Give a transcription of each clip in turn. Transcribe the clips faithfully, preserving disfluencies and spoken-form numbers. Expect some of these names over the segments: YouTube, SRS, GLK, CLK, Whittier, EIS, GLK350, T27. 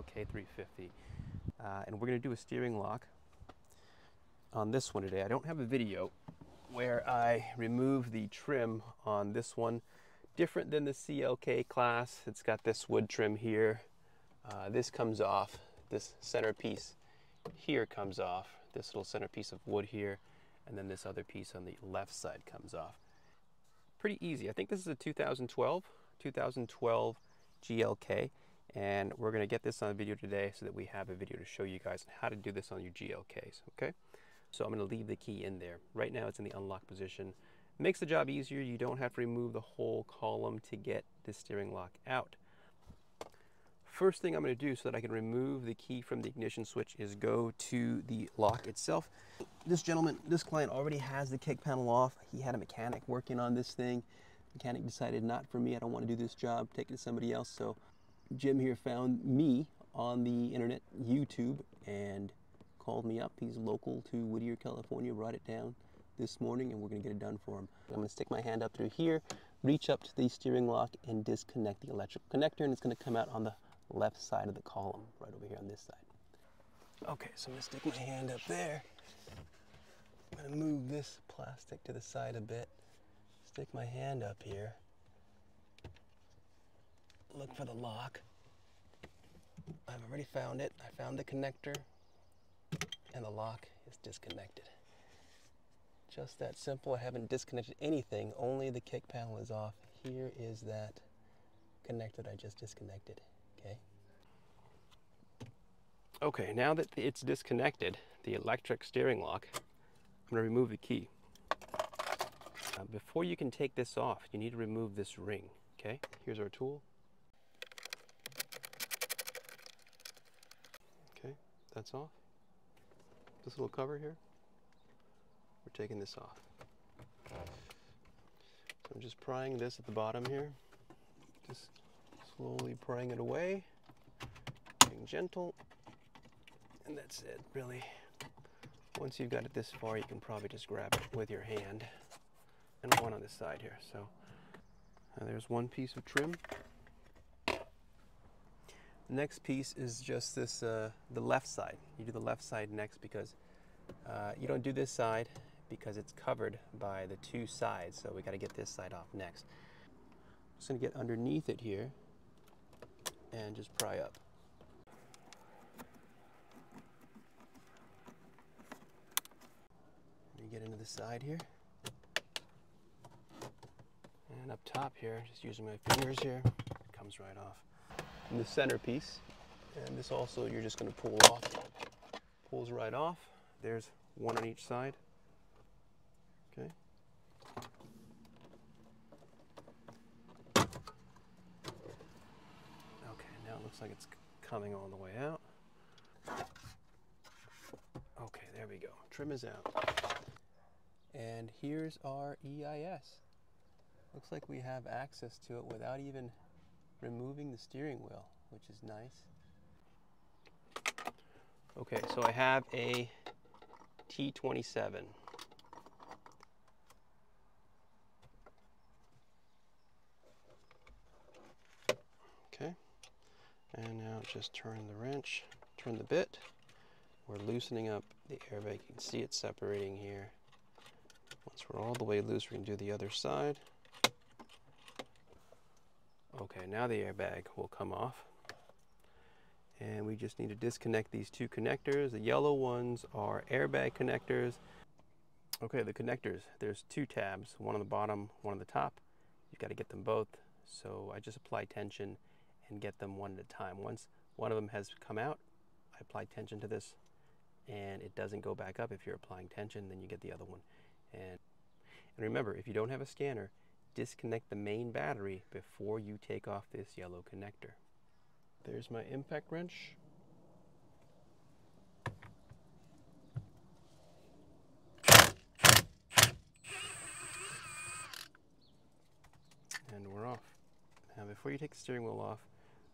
G L K three fifty, uh, and we're going to do a steering lock on this one today. I don't have a video where I remove the trim on this one. Different than the C L K class, it's got this wood trim here. Uh, this comes off. This center piece here comes off. This little center piece of wood here, and then this other piece on the left side comes off. Pretty easy. I think this is a two thousand twelve G L K, and we're going to get this on video today so that we have a video to show you guys how to do this on your G L Ks, okay? So I'm going to leave the key in there. Right now it's in the unlock position. It makes the job easier. You don't have to remove the whole column to get the steering lock out. First thing I'm going to do so that I can remove the key from the ignition switch is go to the lock itself. This gentleman, this client already has the kick panel off. He had a mechanic working on this thing. Mechanic decided, not for me, I don't want to do this job, take it to somebody else. So Jim here found me on the internet, YouTube, and called me up. He's local to Whittier, California, brought it down this morning, and we're going to get it done for him. I'm going to stick my hand up through here, reach up to the steering lock, and disconnect the electrical connector, and it's going to come out on the left side of the column, right over here on this side. Okay, so I'm gonna stick my hand up there. I'm gonna move this plastic to the side a bit. Stick my hand up here. Look for the lock. I've already found it. I found the connector, and the lock is disconnected. Just that simple. I haven't disconnected anything, only the kick panel is off. Here is that connector I just disconnected. Okay. Okay, now that it's disconnected, the electric steering lock, I'm going to remove the key. Uh, before you can take this off, you need to remove this ring. Okay, here's our tool. Okay, that's off. This little cover here, we're taking this off. So I'm just prying this at the bottom here. Just slowly prying it away, being gentle, and that's it, really. Once you've got it this far, you can probably just grab it with your hand. And one on this side here, so. And there's one piece of trim. The next piece is just this, uh, the left side. You do the left side next because uh, you don't do this side because it's covered by the two sides, so we gotta get this side off next. I'm just gonna get underneath it here and just pry up. You get into the side here. And up top here, just using my fingers here, it comes right off. And the center piece, and this also you're just going to pull off. Pulls right off. There's one on each side. Okay. Looks like it's coming all the way out. Okay, there we go. Trim is out. And here's our E I S. Looks like we have access to it without even removing the steering wheel, which is nice. Okay, so I have a T twenty-seven. Okay. And now just turn the wrench, turn the bit. We're loosening up the airbag. You can see it separating here. Once we're all the way loose, we can do the other side. Okay, now the airbag will come off. And we just need to disconnect these two connectors. The yellow ones are airbag connectors. Okay, the connectors, there's two tabs, one on the bottom, one on the top. You've got to get them both. So I just apply tension and get them one at a time. Once one of them has come out, I apply tension to this, and it doesn't go back up. If you're applying tension, then you get the other one. And, and remember, if you don't have a scanner, disconnect the main battery before you take off this yellow connector. There's my impact wrench. And we're off. Now before you take the steering wheel off,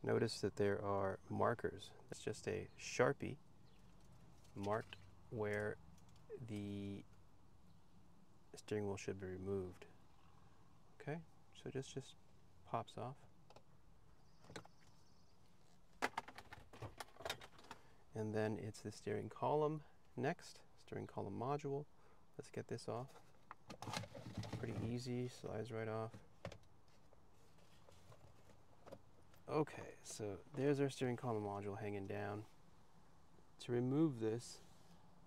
notice that there are markers. It's just a Sharpie marked where the steering wheel should be removed. Okay, so this just pops off. And then it's the steering column next, steering column module. Let's get this off. Pretty easy, slides right off. Okay, so there's our steering column module hanging down. To remove this,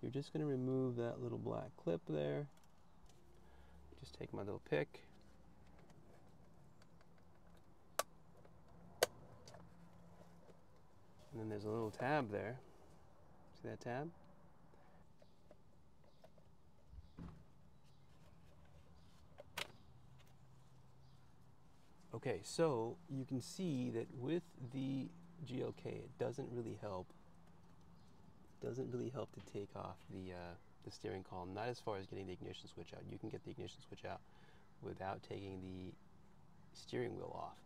you're just going to remove that little black clip there. Just take my little pick. And then there's a little tab there. See that tab? Okay, so you can see that with the G L K, it doesn't really help. It doesn't really help to take off the uh, the steering column. Not as far as getting the ignition switch out. You can get the ignition switch out without taking the steering wheel off.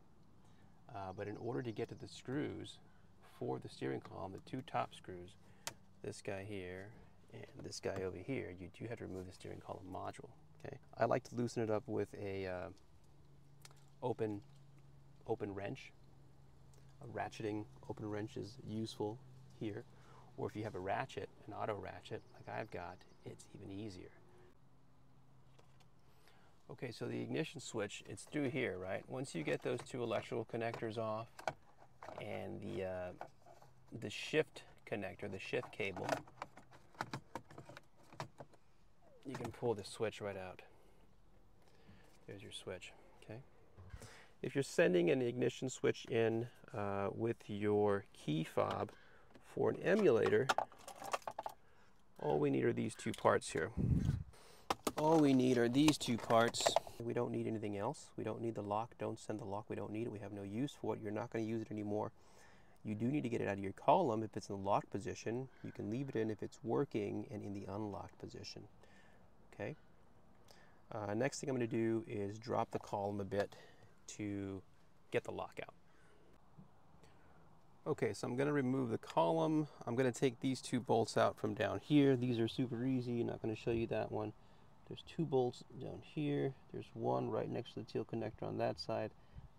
Uh, but in order to get to the screws for the steering column, the two top screws, this guy here and this guy over here, you do have to remove the steering column module. Okay, I like to loosen it up with a uh, open open wrench. A ratcheting open wrench is useful here, or if you have a ratchet, an auto ratchet like I've got, it's even easier. Okay, so the ignition switch, it's through here, right? Once you get those two electrical connectors off and the uh, the shift connector, the shift cable, you can pull the switch right out. There's your switch, okay? If you're sending an ignition switch in uh, with your key fob for an emulator, all we need are these two parts here. All we need are these two parts. We don't need anything else. We don't need the lock. Don't send the lock. We don't need it. We have no use for it. You're not going to use it anymore. You do need to get it out of your column if it's in the locked position. You can leave it in if it's working and in the unlocked position. Okay. Uh, next thing I'm going to do is drop the column a bit to get the lock out. Okay, so I'm going to remove the column. I'm going to take these two bolts out from down here. These are super easy. I'm not going to show you that one. There's two bolts down here. There's one right next to the teal connector on that side.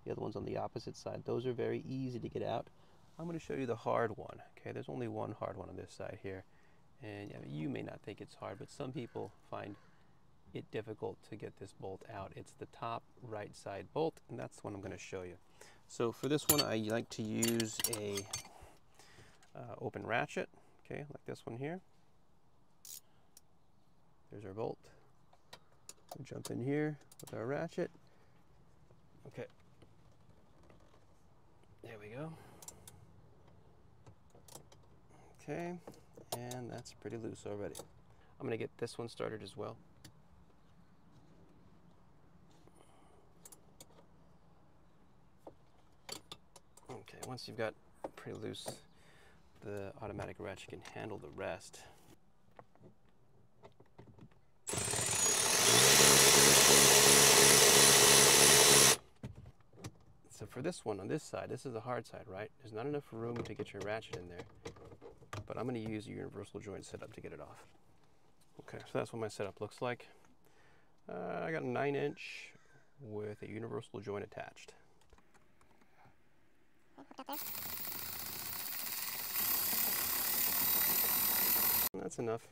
The other one's on the opposite side. Those are very easy to get out. I'm going to show you the hard one. Okay, there's only one hard one on this side here. And I mean, you may not think it's hard, but some people find it's difficult to get this bolt out. It's the top right side bolt, and that's the one I'm going to show you. So for this one, I like to use a uh, open ratchet, okay, like this one here. There's our bolt. We'll jump in here with our ratchet. Okay, there we go. Okay, and that's pretty loose already. I'm going to get this one started as well. Okay, once you've got pretty loose, the automatic ratchet can handle the rest. So for this one on this side, this is the hard side, right? There's not enough room to get your ratchet in there, but I'm going to use a universal joint setup to get it off. Okay, so that's what my setup looks like. Uh, I got a nine inch with a universal joint attached. That's enough.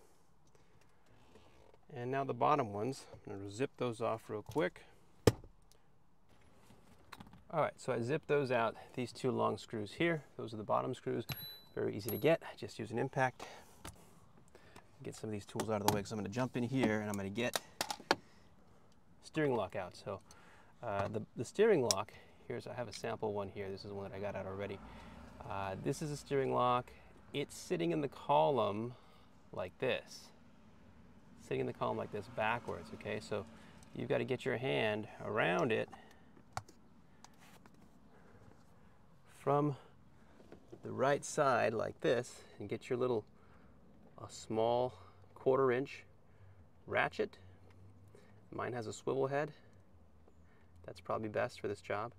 And now the bottom ones, I'm going to zip those off real quick. All right, so I zipped those out. These two long screws here, those are the bottom screws. Very easy to get. Just use an impact. Get some of these tools out of the way, because I'm going to jump in here and I'm going to get steering lock out. So uh, the, the steering lock, here's, I have a sample one here. This is one that I got out already. Uh, this is a steering lock. It's sitting in the column like this. Sitting in the column like this backwards, okay? So you've got to get your hand around it from the right side like this and get your little, a small quarter inch ratchet. Mine has a swivel head. That's probably best for this job.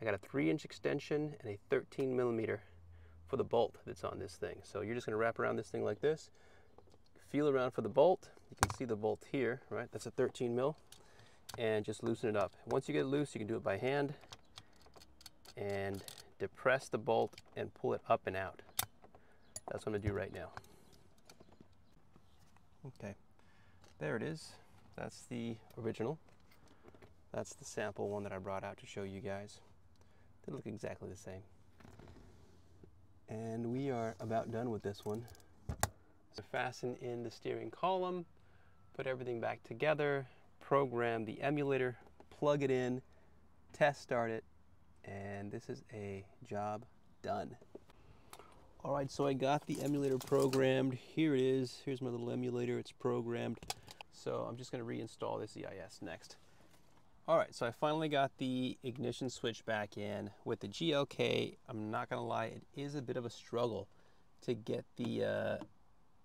I got a three inch extension and a thirteen millimeter for the bolt that's on this thing. So you're just gonna wrap around this thing like this, feel around for the bolt. You can see the bolt here, right? That's a thirteen mil, and just loosen it up. Once you get it loose, you can do it by hand and depress the bolt and pull it up and out. That's what I'm gonna do right now. Okay, there it is. That's the original. That's the sample one that I brought out to show you guys. They look exactly the same. And we are about done with this one. So fasten in the steering column, put everything back together, program the emulator, plug it in, test start it, and this is a job done. All right, so I got the emulator programmed. Here it is. Here's my little emulator. It's programmed. So I'm just going to reinstall this E I S next. All right, so I finally got the ignition switch back in. With the G L K, I'm not going to lie, it is a bit of a struggle to get the uh,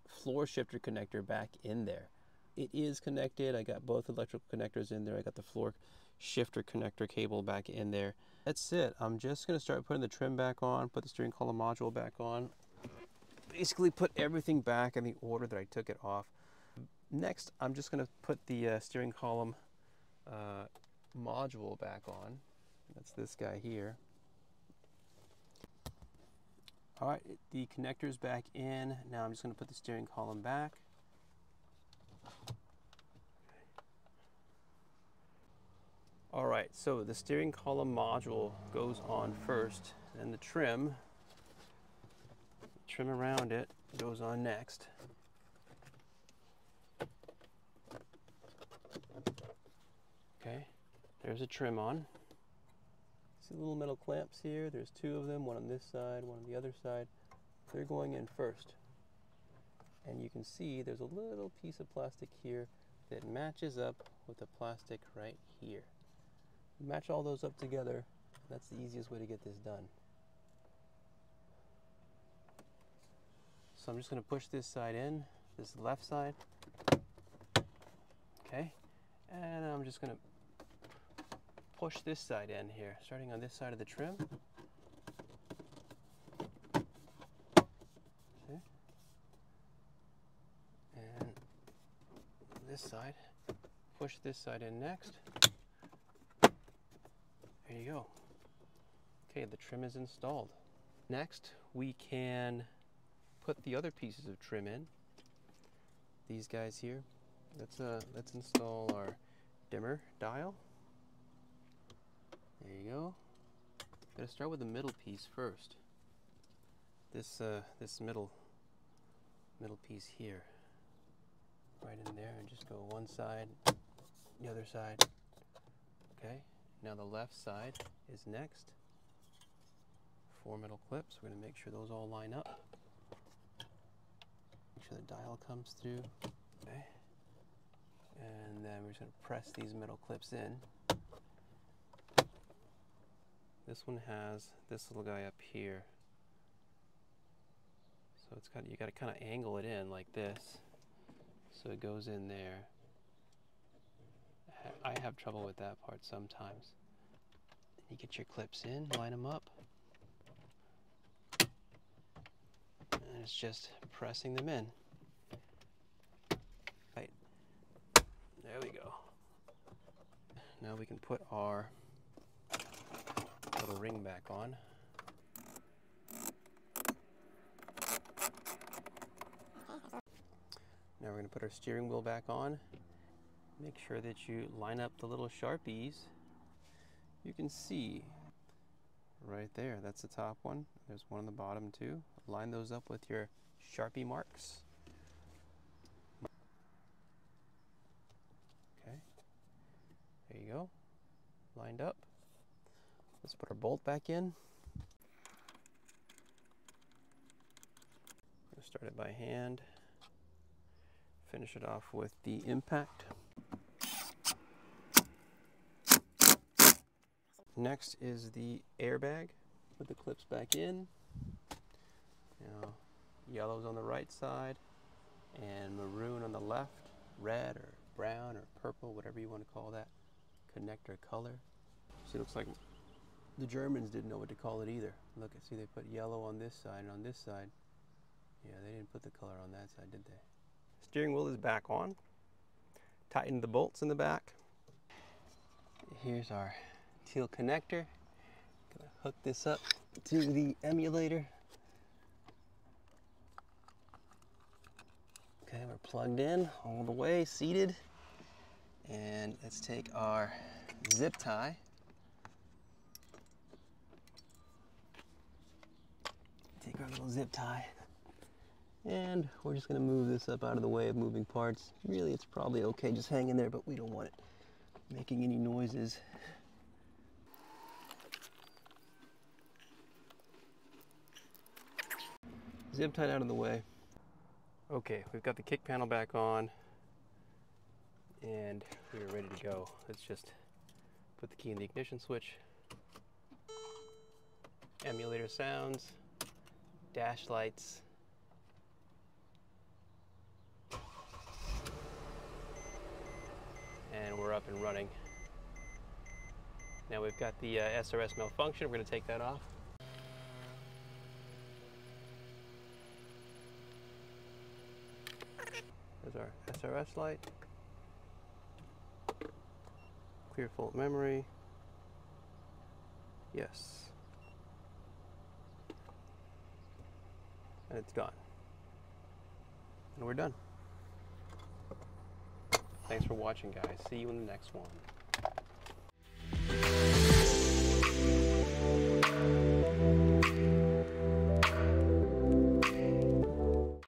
floor shifter connector back in there. It is connected. I got both electrical connectors in there. I got the floor shifter connector cable back in there. That's it. I'm just going to start putting the trim back on, put the steering column module back on, basically put everything back in the order that I took it off. Next, I'm just going to put the uh, steering column uh, module back on. That's this guy here. All right, the connector's back in. Now I'm just going to put the steering column back. All right, so the steering column module goes on first, and the trim, trim around it goes on next. Okay, there's a trim on. See the little metal clamps here? There's two of them, one on this side, one on the other side. They're going in first. And you can see there's a little piece of plastic here that matches up with the plastic right here. Match all those up together. That's the easiest way to get this done. So I'm just going to push this side in, this left side. Okay, and I'm just going to push this side in here, starting on this side of the trim. Okay. And this side, push this side in next. There you go. Okay, the trim is installed. Next, we can put the other pieces of trim in. These guys here. Let's uh, let's install our dimmer dial. There you go. I'm gonna start with the middle piece first. This uh, this middle middle piece here, right in there, and just go one side, the other side. Okay. Now the left side is next. Four metal clips. We're going to make sure those all line up. Make sure the dial comes through. Okay. And then we're just going to press these metal clips in. This one has this little guy up here. So it's got, you got to kind of angle it in like this. So it goes in there. I have trouble with that part sometimes. Then you get your clips in, line them up. And it's just pressing them in. Right. There we go. Now we can put our little ring back on. Now we're going to put our steering wheel back on. Make sure that you line up the little Sharpies. You can see right there, that's the top one. There's one on the bottom too. Line those up with your Sharpie marks. Okay, there you go, lined up. Let's put our bolt back in. I'm gonna start it by hand, finish it off with the impact. Next is the airbag. Put the clips back in. Now, yellow's on the right side and maroon on the left. Red or brown or purple, whatever you want to call that connector color. See, it looks like the Germans didn't know what to call it either. Look, see, they put yellow on this side and on this side. Yeah, they didn't put the color on that side, did they? Steering wheel is back on. Tighten the bolts in the back. Here's our teal connector. Gonna hook this up to the emulator. Okay, we're plugged in all the way, seated. And let's take our zip tie. Take our little zip tie. And we're just gonna move this up out of the way of moving parts. Really, it's probably okay just hang in there, but we don't want it making any noises. Zip tied out of the way. Okay, we've got the kick panel back on and we're ready to go. Let's just put the key in the ignition switch. Emulator sounds, dash lights. And we're up and running. Now we've got the uh, S R S malfunction. We're gonna take that off. There's our S R S light. Clear fault memory. Yes. And it's gone. And we're done. Thanks for watching, guys. See you in the next one.